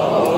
Amen.